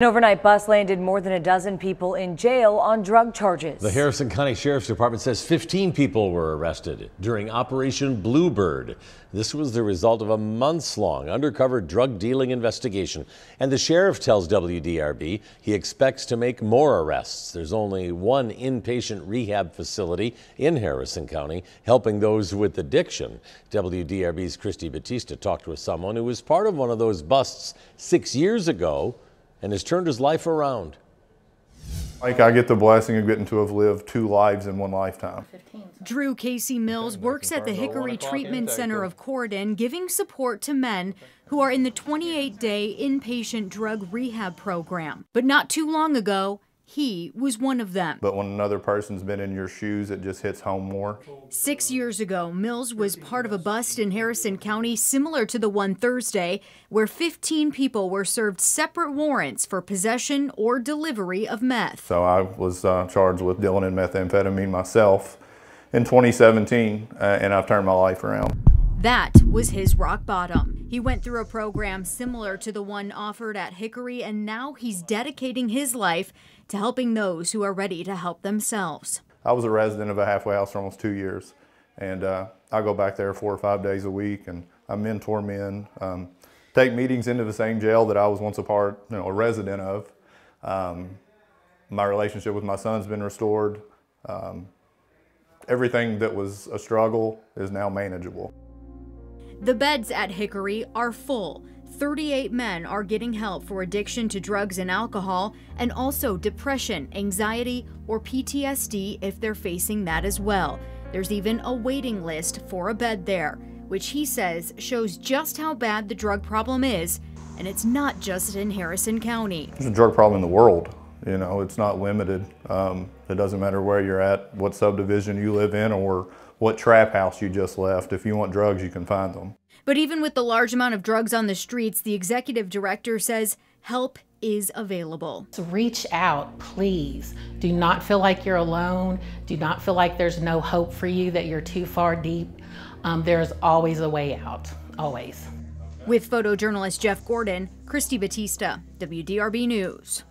An overnight bus landed more than a dozen people in jail on drug charges. The Harrison County Sheriff's Department says 15 people were arrested during Operation Bluebird. This was the result of a months-long undercover drug dealing investigation. And the sheriff tells WDRB he expects to make more arrests. There's only one inpatient rehab facility in Harrison County helping those with addiction. WDRB's Christy Batista talked with someone who was part of one of those busts 6 years ago and has turned his life around. Like, I get the blessing of getting to have lived two lives in one lifetime. Drew Casey Mills works at the Hickory Treatment Center of Corydon, giving support to men who are in the 28-day inpatient drug rehab program. But not too long ago, he was one of them. But when another person's been in your shoes, it just hits home more. 6 years ago, Mills was part of a bust in Harrison County similar to the one Thursday, where 15 people were served separate warrants for possession or delivery of meth. So I was charged with dealing in methamphetamine myself in 2017, and I've turned my life around. That was his rock bottom. He went through a program similar to the one offered at Hickory, and now he's dedicating his life to helping those who are ready to help themselves. I was a resident of a halfway house for almost 2 years, and I go back there 4 or 5 days a week, and I mentor men, take meetings into the same jail that I was once a part, a resident of. My relationship with my son's been restored. Everything that was a struggle is now manageable. The beds at Hickory are full. 38 men are getting help for addiction to drugs and alcohol, and also depression, anxiety, or PTSD if they're facing that as well. There's even a waiting list for a bed there, which he says shows just how bad the drug problem is, and it's not just in Harrison County. There's a drug problem in the world. It's not limited. It doesn't matter where you're at, what subdivision you live in, or what trap house you just left. If you want drugs, you can find them. But even with the large amount of drugs on the streets, the executive director says help is available. Reach out, please. Do not feel like you're alone. Do not feel like there's no hope for you, that you're too far deep. There's always a way out, always. With photojournalist Jeff Gordon, Christy Batista, WDRB News.